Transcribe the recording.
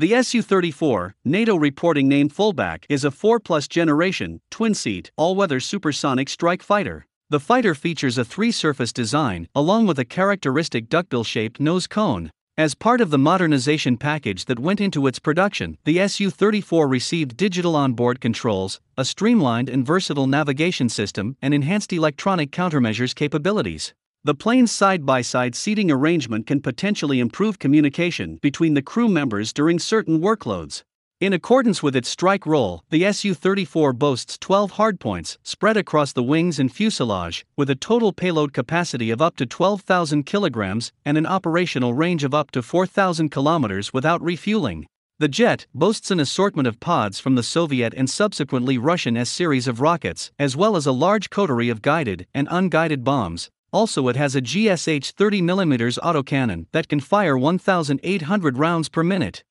The Su-34, NATO reporting name Fullback, is a 4+ generation, twin-seat, all-weather supersonic strike fighter. The fighter features a three-surface design, along with a characteristic duckbill-shaped nose cone. As part of the modernization package that went into its production, the Su-34 received digital onboard controls, a streamlined and versatile navigation system, and enhanced electronic countermeasures capabilities. The plane's side-by-side seating arrangement can potentially improve communication between the crew members during certain workloads. In accordance with its strike role, the Su-34 boasts 12 hardpoints spread across the wings and fuselage, with a total payload capacity of up to 12,000 kilograms and an operational range of up to 4,000 kilometers without refueling. The jet boasts an assortment of pods from the Soviet and subsequently Russian S-series of rockets, as well as a large coterie of guided and unguided bombs. Also, it has a GSH 30mm autocannon that can fire 1,800 rounds per minute.